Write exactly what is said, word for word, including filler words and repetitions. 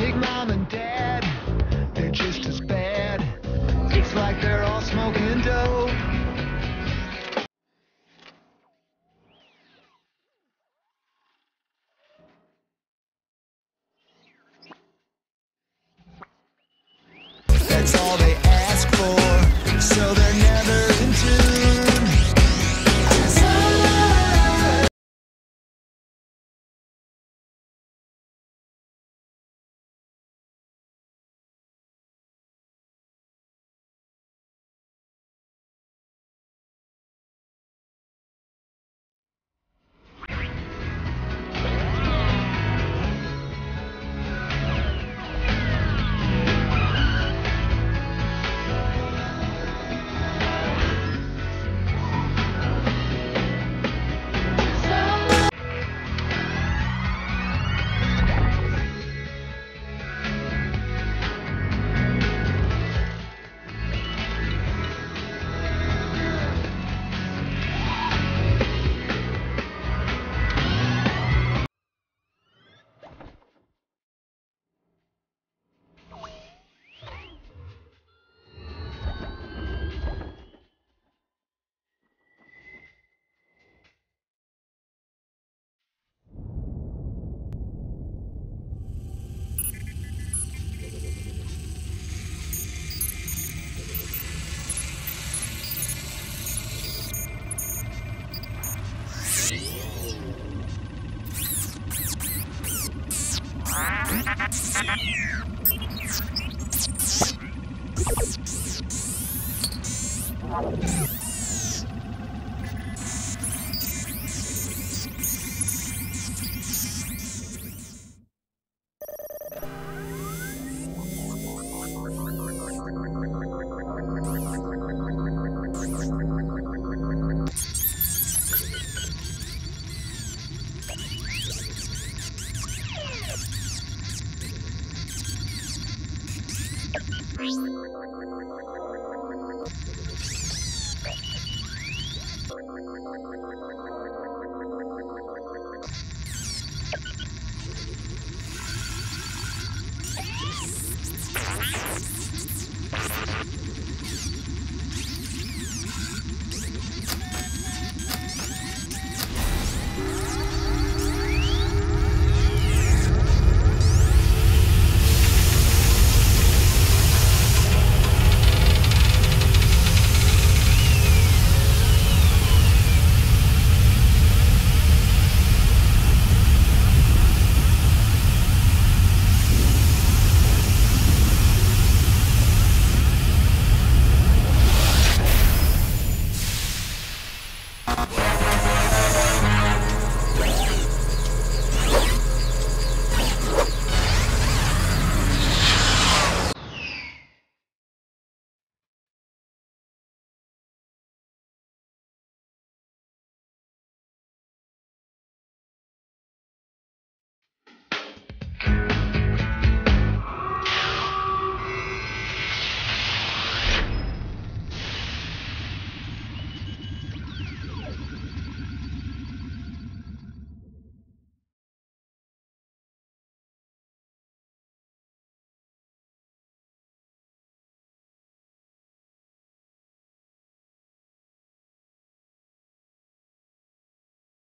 Big Mom and Dad, they're just as bad. It's like they're all smoking dope. That's all they ask for, so they're never in tune. Thank you.